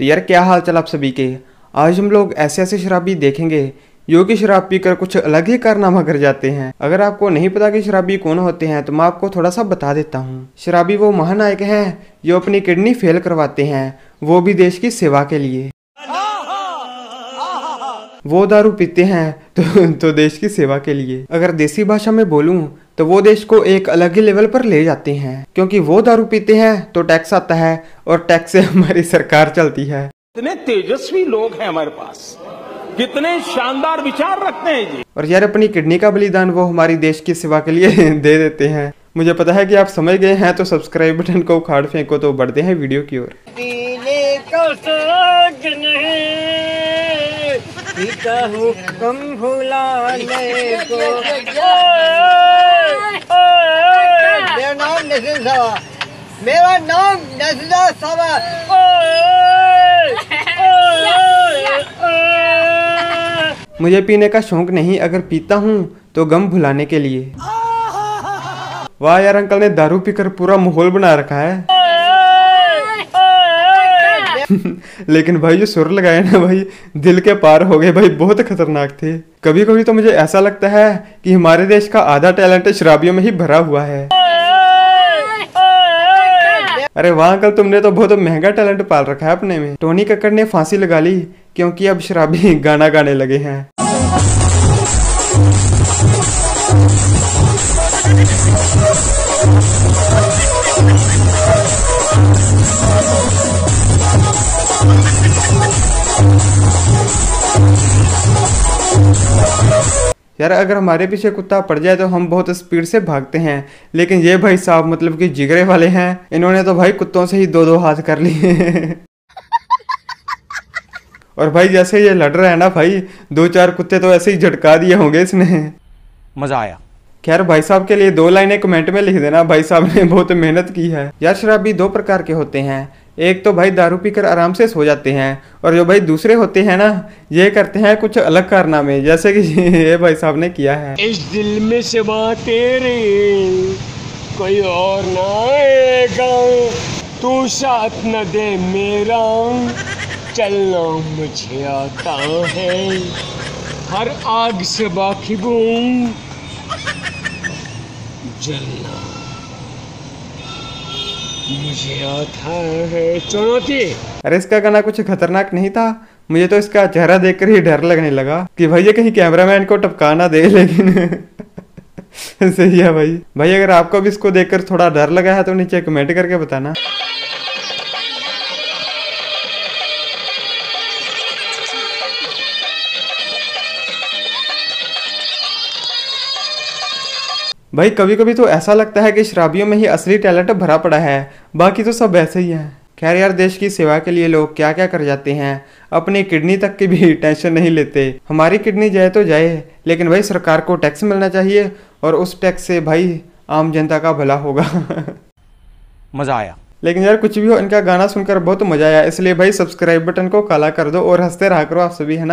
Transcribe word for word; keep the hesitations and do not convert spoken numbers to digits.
तो यार क्या हाल चाल आप सभी के। आज हम लोग ऐसे ऐसे शराबी देखेंगे जो कि शराब पीकर कुछ अलग ही कारनामा कर जाते हैं। अगर आपको नहीं पता कि शराबी कौन होते हैं तो मैं आपको थोड़ा सा बता देता हूँ। शराबी वो महानायक हैं जो अपनी किडनी फेल करवाते हैं, वो भी देश की सेवा के लिए। वो दारू पीते हैं तो, तो देश की सेवा के लिए। अगर देसी भाषा में बोलूं तो वो देश को एक अलग ही लेवल पर ले जाते हैं, क्योंकि वो दारू पीते हैं तो टैक्स आता है और टैक्स से हमारी सरकार चलती है। इतने तेजस्वी लोग हैं हमारे पास, कितने शानदार विचार रखते हैं जी। और यार अपनी किडनी का बलिदान वो हमारी देश की सेवा के लिए दे देते हैं। मुझे पता है कि आप समझ गए हैं, तो सब्सक्राइब बटन को उखाड़ फेंको। तो बढ़ते हैं वीडियो की ओर। मेरा नाम नज़दा सवा। मुझे पीने का शौक नहीं, अगर पीता हूँ तो गम भुलाने के लिए। वाह यार अंकल ने दारू पीकर पूरा माहौल बना रखा है। लेकिन भाई जो सुर लगाए ना भाई, दिल के पार हो गए भाई, बहुत खतरनाक थे। कभी कभी तो मुझे ऐसा लगता है कि हमारे देश का आधा टैलेंट शराबियों में ही भरा हुआ है। अरे वाह अंकल, तुमने तो बहुत महंगा टैलेंट पाल रखा है अपने में। टोनी कक्कड़ ने फांसी लगा ली क्योंकि अब शराबी गाना गाने लगे हैं। यार अगर हमारे पीछे कुत्ता पड़ जाए तो हम बहुत स्पीड से भागते हैं, लेकिन ये भाई साहब मतलब कि जिगरे वाले हैं, इन्होंने तो भाई कुत्तों से ही दो दो हाथ कर लिए। और भाई जैसे ये लड़ रहा है ना भाई, दो चार कुत्ते तो ऐसे ही झटका दिए होंगे इसने। मजा आया। खैर भाई साहब के लिए दो लाइनें कमेंट में लिख देना, भाई साहब ने बहुत मेहनत की है। यार शराबी दो प्रकार के होते हैं, एक तो भाई दारू पीकर आराम से सो जाते हैं, और जो भाई दूसरे होते हैं ना, ये करते हैं कुछ अलग कारनामे, जैसे कि ये भाई साहब ने किया है। इस दिल में सिवा तेरे कोई और ना आएगा, तू साथ न दे मेरा, चलना मुझे आता है, हर आग से वाकिफ हूं, जलना मुझे आता है। चुनौती। अरे इसका गाना कुछ खतरनाक नहीं था, मुझे तो इसका चेहरा देखकर ही डर लगने लगा कि भाई ये कहीं कैमरामैन को टपका ना दे, लेकिन सही है भाई। भाई अगर आपको भी इसको देखकर थोड़ा डर लगा है तो नीचे कमेंट करके बताना। भाई कभी कभी तो ऐसा लगता है कि शराबियों में ही असली टैलेंट भरा पड़ा है, बाकी तो सब ऐसे ही हैं। खैर यार देश की सेवा के लिए लोग क्या क्या कर जाते हैं, अपनी किडनी तक की भी टेंशन नहीं लेते। हमारी किडनी जाए तो जाए, लेकिन भाई सरकार को टैक्स मिलना चाहिए, और उस टैक्स से भाई आम जनता का भला होगा। मज़ा आया। लेकिन यार कुछ भी हो, इनका गाना सुनकर बहुत मज़ा आया, इसलिए भाई सब्सक्राइब बटन को काला कर दो और हंसते रहा करो आप सभी, है ना।